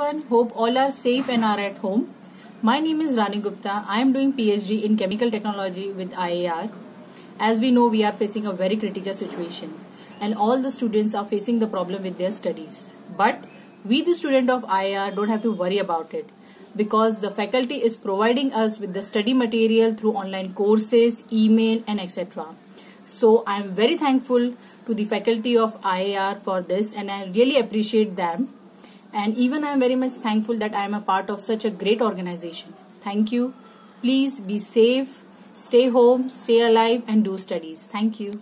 everyone. Hope all are safe and are at home. My name is Rani Gupta. I am doing PhD in Chemical Technology with IAR. As we know, we are facing a very critical situation and all the students are facing the problem with their studies. But we, the student of IAR, don't have to worry about it because the faculty is providing us with the study material through online courses, email and etc. So I am very thankful to the faculty of IAR for this and I really appreciate them. And even I am very much thankful that I am a part of such a great organization. Thank you. Please be safe, stay home, stay alive and do studies. Thank you.